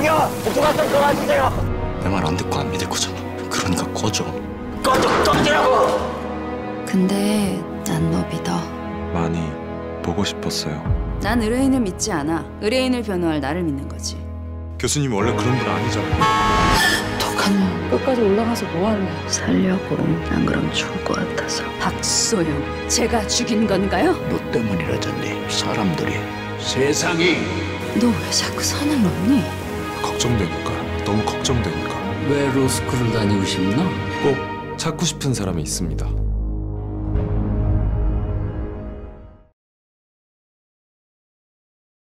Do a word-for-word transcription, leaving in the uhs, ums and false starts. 소영이야! 목소가 좀 들어와주세요! 내 말 안 듣고 안 믿을 거잖아. 그러니까 꺼져. 꺼져! 꺼지라고! 근데 난 너 믿어. 많이 보고 싶었어요. 난 의뢰인을 믿지 않아. 의뢰인을 변호할 나를 믿는 거지. 교수님 원래 그런 분 아니잖아. 독한 끝까지 올라가서 뭐 할래? 살려고. 안 그럼 죽을 것 같아서. 박소영, 제가 죽인 건가요? 너 때문이라잖니. 사람들이. 세상이. 너 왜 자꾸 선을 넘니? 걱정되니까. 너무 걱정되니까. 왜 로스쿨을 다니고 싶나? 꼭 찾고 싶은 사람이 있습니다.